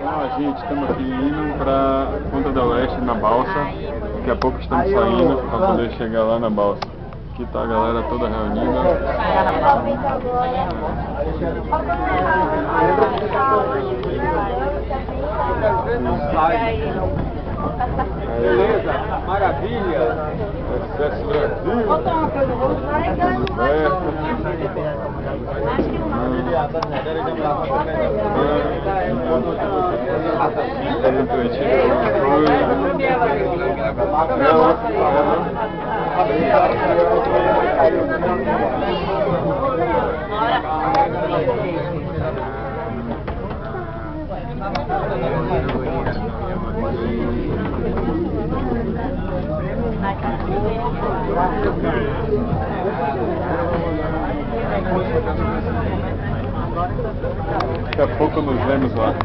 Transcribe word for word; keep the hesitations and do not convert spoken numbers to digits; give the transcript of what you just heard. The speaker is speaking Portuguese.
Olá gente, estamos aqui indo para Punta del Este na balsa. Daqui a pouco estamos saindo para poder chegar lá na balsa. Aqui está a galera toda reunida. Beleza, maravilha. Sucesso Daqui a pouco nos vemos lá.